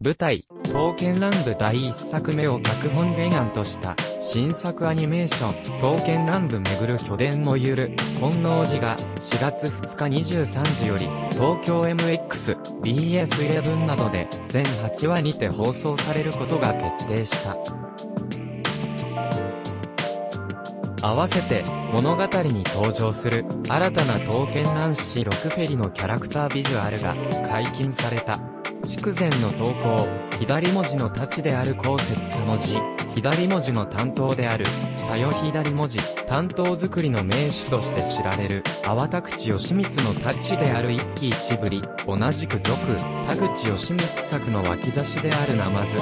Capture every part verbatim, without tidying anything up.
舞台、刀剣乱舞第一作目を脚本原案とした、新作アニメーション、刀剣乱舞めぐる巨伝もゆる、金王寺が、しがつふつかにじゅうさんじより、東京 エムエックス、ビーエスイレブン などで、全はちわにて放送されることが決定した。合わせて、物語に登場する、新たな刀剣男子ロクフェリのキャラクタービジュアルが、解禁された。筑前の刀工、左文字の太刀である高節左文字、左文字の担当である、左よ左文字、担当作りの名手として知られる、粟田口義満の太刀である一騎一ぶり、同じく俗、田口義満作の脇差しであるなまず、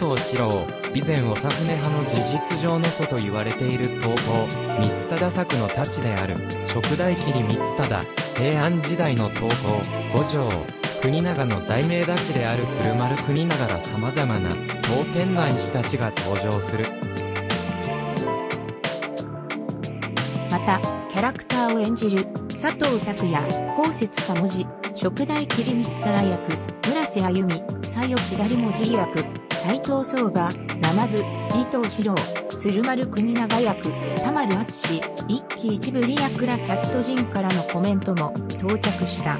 尾藤四郎、備前長船派の事実上の祖と言われている刀工、光忠作の太刀である、職大切光忠、平安時代の刀工、五条、国長の罪名太刀である鶴丸国長ら様々な刀剣男子たちが登場する。また、キャラクターを演じる佐藤拓也、高節左文字、職大切光忠役、村瀬歩美、左よ左文字役、斎藤壮馬、なまず、尾藤四郎、鶴丸国長役、田丸敦史、一騎一ぶり役らキャスト陣からのコメントも到着した。